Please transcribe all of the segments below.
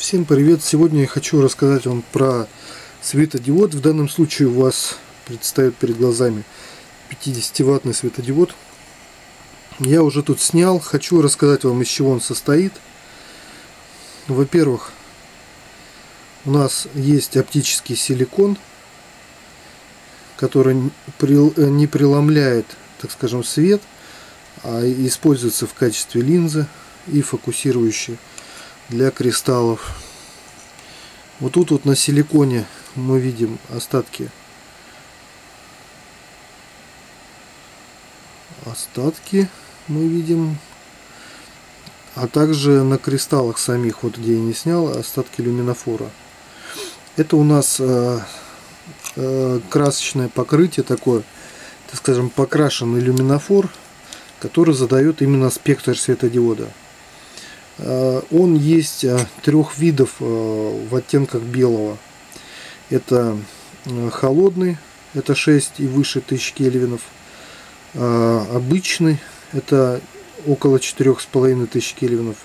Всем привет! Сегодня я хочу рассказать вам про светодиод. В данном случае у вас предстает перед глазами 50-ваттный светодиод. Я уже тут снял. Хочу рассказать вам, из чего он состоит. Во-первых, у нас есть оптический силикон, который не преломляет, так скажем, свет, а используется в качестве линзы и фокусирующей для кристаллов. Вот тут вот на силиконе мы видим остатки мы видим, а также на кристаллах самих, вот где я не снял, остатки люминофора. Это у нас красочное покрытие, такое, так скажем, покрашенный люминофор, который задает именно спектр светодиода. Он есть трех видов в оттенках белого. Это холодный, это 6 и выше 1000 кельвинов. Обычный, это около 4500 кельвинов.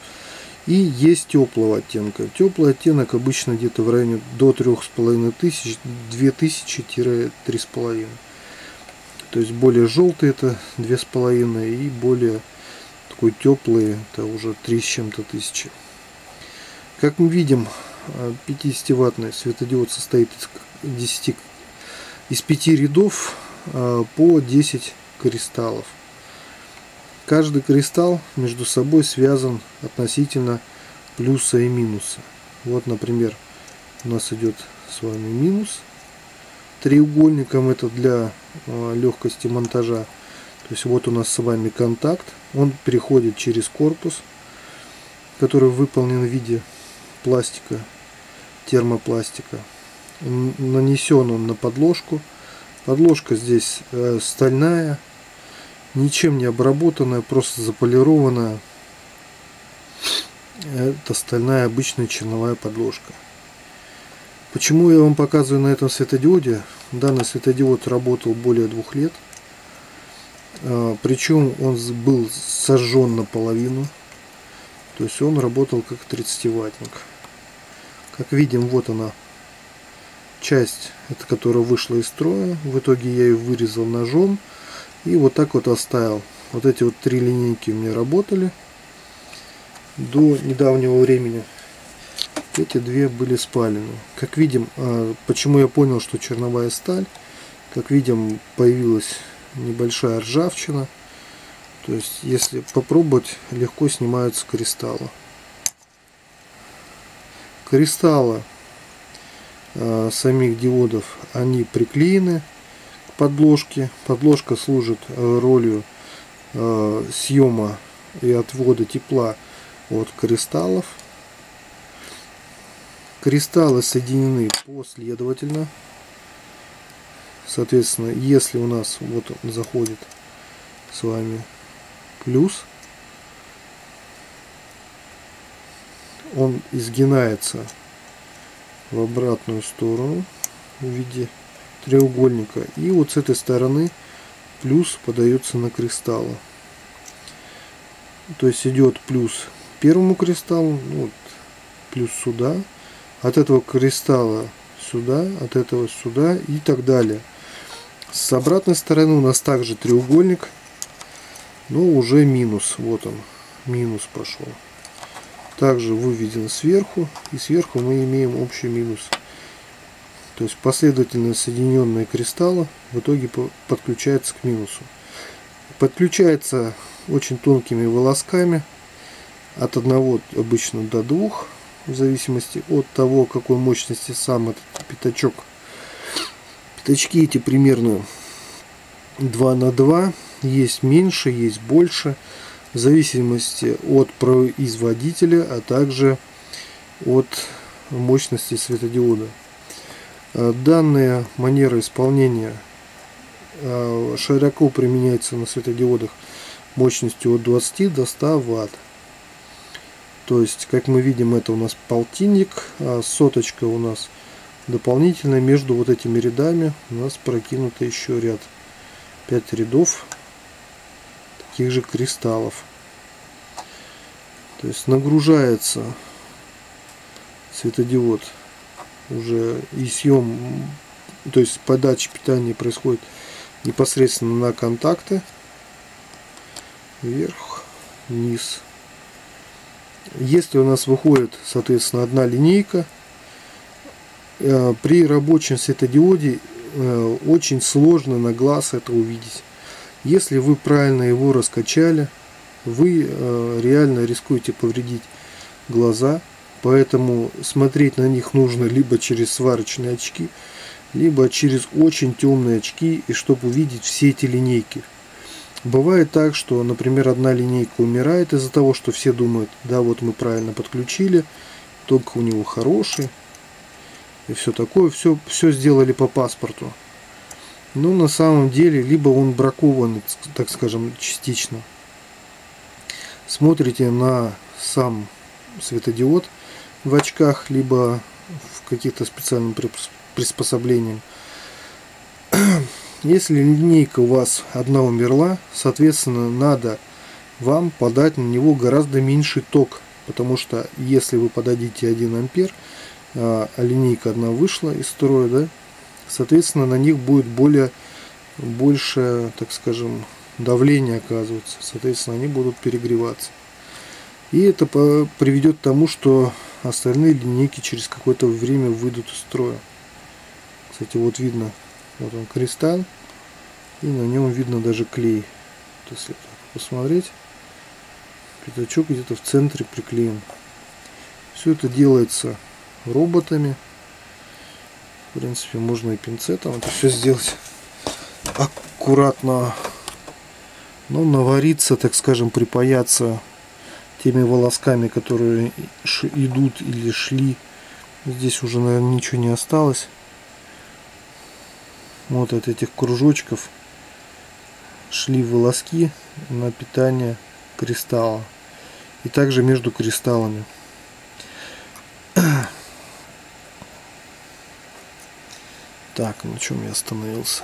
И есть теплого оттенка. Теплый оттенок обычно где-то в районе до 3500, 2000-3500. То есть более желтый это 2500 и более такой теплый, это уже 3 с чем-то тысячи. Как мы видим, 50-ваттный светодиод состоит из 5 рядов по 10 кристаллов. Каждый кристалл между собой связан относительно плюса и минуса. Вот, например, у нас идет с вами минус треугольником, это для легкости монтажа. То есть вот у нас с вами контакт, он переходит через корпус, который выполнен в виде пластика, термопластика. Нанесен он на подложку. Подложка здесь стальная, ничем не обработанная, просто заполированная. Это стальная обычная черновая подложка. Почему я вам показываю на этом светодиоде? Данный светодиод работал более 2 лет. Причем он был сожжен наполовину, то есть он работал как 30-ваттник. Как видим, вот она часть, это которая вышла из строя. В итоге я ее вырезал ножом и вот так вот оставил. Вот эти вот 3 линейки у меня работали до недавнего времени. Эти 2 были спалены. Как видим, почему я понял, что черновая сталь, как видим, появилась небольшая ржавчина, то есть если попробовать, легко снимаются кристаллы. Кристаллы самих диодов, они приклеены к подложке. Подложка служит ролью съема и отвода тепла от кристаллов. Кристаллы соединены последовательно. Соответственно, если у нас вот он заходит с вами плюс, он изгинается в обратную сторону в виде треугольника. И вот с этой стороны плюс подается на кристаллы. То есть идет плюс первому кристаллу, вот, плюс сюда, от этого кристалла сюда, от этого сюда и так далее. С обратной стороны у нас также треугольник, но уже минус. Вот он, минус пошел. Также выведен сверху, и сверху мы имеем общий минус. То есть последовательно соединенные кристаллы в итоге подключаются к минусу. Подключается очень тонкими волосками, от 1 обычно до 2, в зависимости от того, какой мощности сам этот пятачок. Пятачки эти примерно 2 на 2, есть меньше, есть больше, в зависимости от производителя, а также от мощности светодиода. Данная манера исполнения широко применяется на светодиодах мощностью от 20 до 100 Вт. То есть, как мы видим, это у нас полтинник, а соточка у нас дополнительная. Между вот этими рядами у нас прокинуто еще ряд. 5 рядов таких же кристаллов. То есть нагружается светодиод уже и съем, то есть подача питания происходит непосредственно на контакты, вверх, вниз. Если у нас выходит, соответственно, одна линейка, при рабочем светодиоде очень сложно на глаз это увидеть. Если вы правильно его раскачали, вы реально рискуете повредить глаза, поэтому смотреть на них нужно либо через сварочные очки, либо через очень темные очки, и чтобы увидеть все эти линейки. Бывает так, что, например, одна линейка умирает из-за того, что все думают, да, вот мы правильно подключили, ток у него хороший, и все такое, все сделали по паспорту. Но на самом деле, либо он бракован, так скажем, частично. Смотрите на сам светодиод в очках, либо в каких-то специальных приспособлениях. Если линейка у вас одна умерла, соответственно, надо вам подать на него гораздо меньший ток, потому что если вы подадите 1 ампер, а линейка одна вышла из строя, да, соответственно, на них будет больше, так скажем, давление оказывается, соответственно, они будут перегреваться. И это приведет к тому, что остальные линейки через какое-то время выйдут из строя. Кстати, вот видно, вот он кристалл, и на нем видно даже клей. Вот если посмотреть, пятачок где-то в центре приклеен. Все это делается роботами. В принципе, можно и пинцетом это все сделать аккуратно. Но навариться, так скажем, припаяться теми волосками, которые идут или шли. Здесь уже, наверное, ничего не осталось. Вот от этих кружочков шли волоски на питание кристалла. И также между кристаллами. Так, на чем я остановился?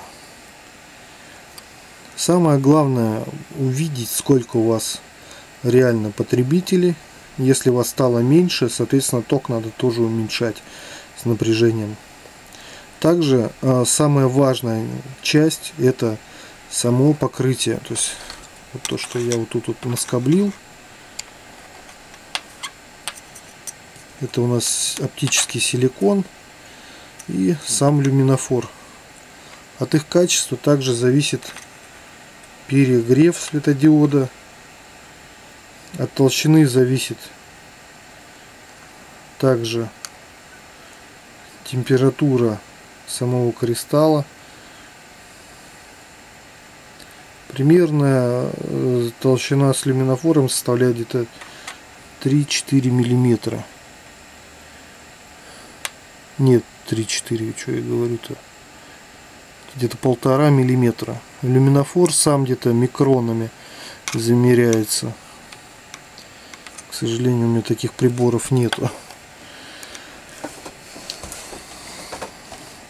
Самое главное увидеть, сколько у вас реально потребителей. Если у вас стало меньше, соответственно, ток надо тоже уменьшать с напряжением. Также самая важная часть — это само покрытие. То есть вот то, что я вот тут вот наскоблил, это у нас оптический силикон и сам люминофор. От их качества также зависит перегрев светодиода, от толщины зависит также температура самого кристалла. Примерная толщина с люминофором составляет где-то 3-4 миллиметра. Нет, 3-4, что я говорю-то, где-то 1,5 миллиметра. Люминофор сам где-то микронами замеряется. К сожалению, у меня таких приборов нету.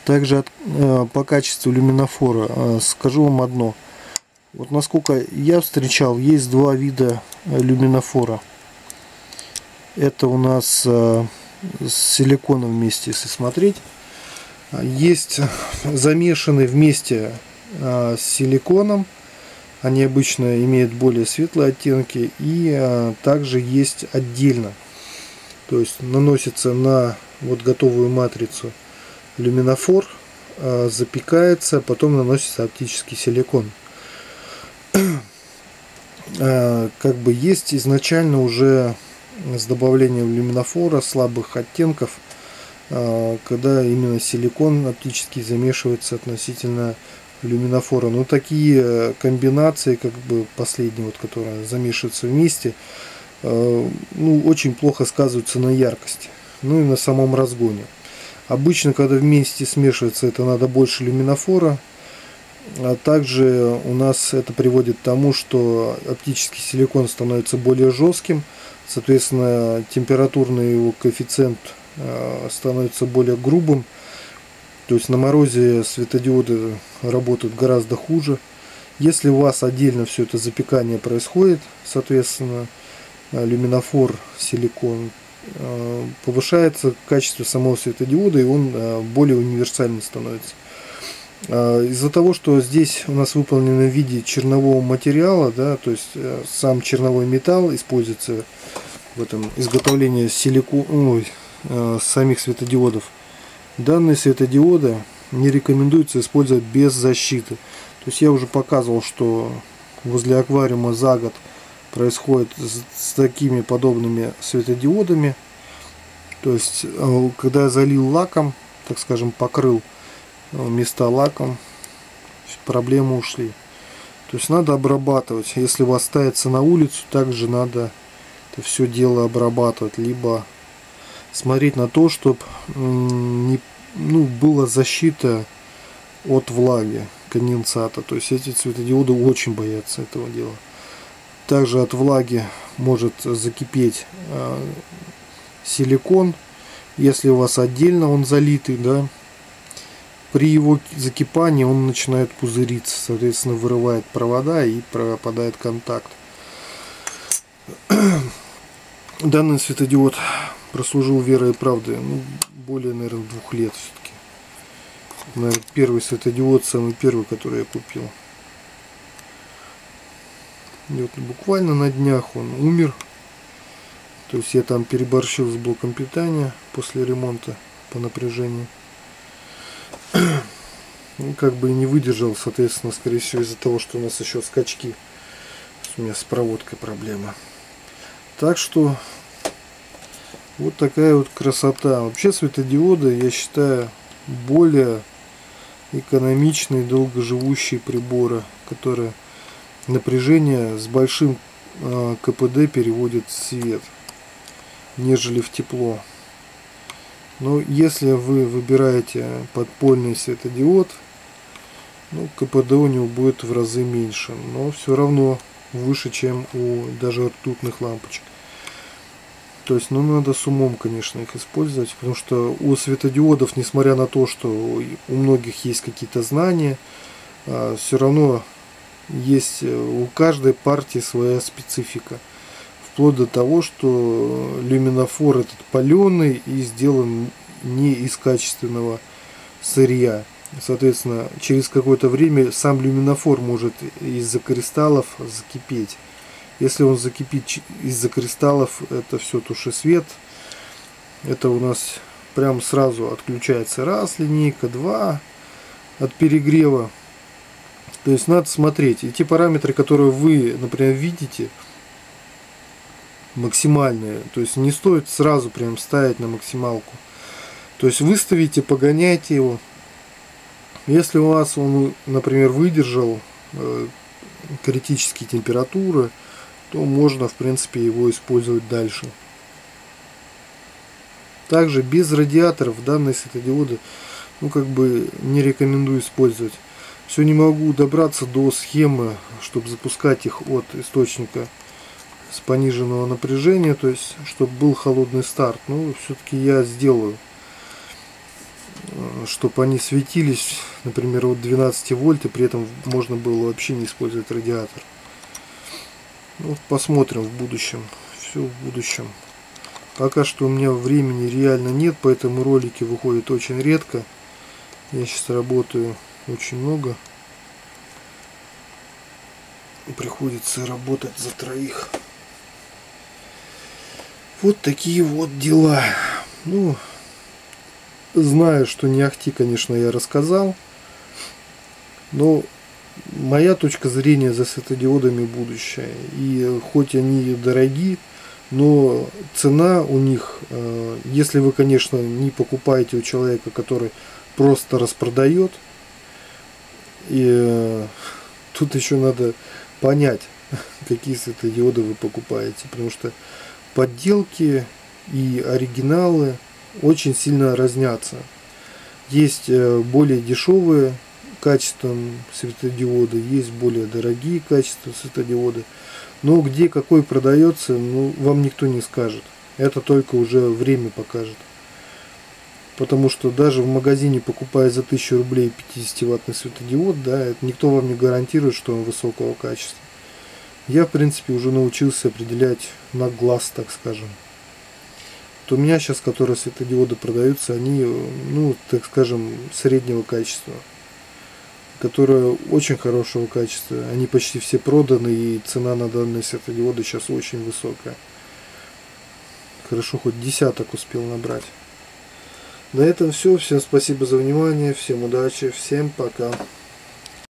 Также по качеству люминофора скажу вам одно. Вот насколько я встречал, есть два вида люминофора. Это у нас с силиконом вместе, если смотреть. Есть замешаны вместе с силиконом, они обычно имеют более светлые оттенки, и также есть отдельно, то есть наносится на вот готовую матрицу люминофор, запекается, потом наносится оптический силикон. Как бы есть изначально уже с добавлением люминофора слабых оттенков, когда именно силикон оптически замешивается относительно люминофора. Но такие комбинации, как бы последние, вот, которые замешиваются вместе, ну, очень плохо сказываются на яркости, ну и на самом разгоне. Обычно, когда вместе смешивается, это надо больше люминофора. А также у нас это приводит к тому, что оптический силикон становится более жестким, соответственно, температурный его коэффициент становится более грубым, то есть на морозе светодиоды работают гораздо хуже. Если у вас отдельно все это запекание происходит, соответственно, люминофор, силикон, повышается качество самого светодиода, и он более универсальным становится. Из-за того, что здесь у нас выполнено в виде чернового материала, да, то есть сам черновой металл используется в этом изготовлении самих светодиодов, данные светодиоды не рекомендуется использовать без защиты. То есть я уже показывал, что возле аквариума за год происходит с такими подобными светодиодами. То есть когда я залил лаком, так скажем, покрыл места лаком, проблемы ушли. То есть надо обрабатывать. Если вас ставится на улицу, также надо это все дело обрабатывать, либо смотреть на то, чтобы была защита от влаги, конденсата. То есть эти светодиоды очень боятся этого дела. Также от влаги может закипеть силикон, если у вас отдельно он залитый, да. При его закипании он начинает пузыриться, соответственно, вырывает провода и пропадает контакт. Данный светодиод прослужил верой и правдой, более, наверное, 2 лет все-таки. Наверное, первый светодиод, самый первый, который я купил. И вот буквально на днях он умер. То есть я там переборщил с блоком питания после ремонта по напряжению. Ну, как бы и не выдержал, соответственно, скорее всего, из-за того, что у нас еще скачки. У меня с проводкой проблема. Так что вот такая вот красота. Вообще светодиоды, я считаю, более экономичные, долгоживущие приборы, которые напряжение с большим КПД переводят в свет, нежели в тепло. Но если вы выбираете подпольный светодиод, ну, КПД у него будет в разы меньше, но все равно выше, чем у даже ртутных лампочек. То есть, ну, надо с умом, конечно, их использовать, потому что у светодиодов, несмотря на то, что у многих есть какие-то знания, все равно есть у каждой партии своя специфика. Вплоть до того, что люминофор этот паленый и сделан не из качественного сырья. Соответственно, через какое-то время сам люминофор может из-за кристаллов закипеть. Если он закипит из-за кристаллов, это все туши свет. Это у нас прям сразу отключается раз линейка, два от перегрева. То есть надо смотреть. И те параметры, которые вы, например, видите, максимальные, то есть не стоит сразу прям ставить на максималку. То есть выставите, погоняйте его. Если у вас он, например, выдержал критические температуры, то можно, в принципе, его использовать дальше. Также без радиаторов данные светодиоды, ну, как бы не рекомендую использовать. Все не могу добраться до схемы, чтобы запускать их от источника с пониженного напряжения, то есть чтобы был холодный старт. Но все-таки я сделаю, чтобы они светились, например, от 12 вольт, и при этом можно было вообще не использовать радиатор. Ну, посмотрим в будущем, все в будущем. Пока что у меня времени реально нет, поэтому ролики выходят очень редко. Я сейчас работаю очень много, приходится работать за троих. Вот такие вот дела. Ну, знаю, что не ахти, конечно, я рассказал, но моя точка зрения за светодиодами будущее. И хоть они дороги, но цена у них, если вы, конечно, не покупаете у человека, который просто распродает, и тут еще надо понять, какие светодиоды вы покупаете, потому что подделки и оригиналы очень сильно разнятся. Есть более дешевые качеством светодиоды, есть более дорогие качества светодиоды. Но где какой продается, ну, вам никто не скажет. Это только уже время покажет. Потому что даже в магазине, покупая за 1000 рублей 50-ваттный светодиод, да, это никто вам не гарантирует, что он высокого качества. Я, в принципе, уже научился определять на глаз, так скажем. у меня сейчас, которые светодиоды продаются, они, ну, так скажем, среднего качества, которые очень хорошего качества. Они почти все проданы, и цена на данные светодиоды сейчас очень высокая. Хорошо, хоть десяток успел набрать. На этом все. Всем спасибо за внимание, всем удачи, всем пока.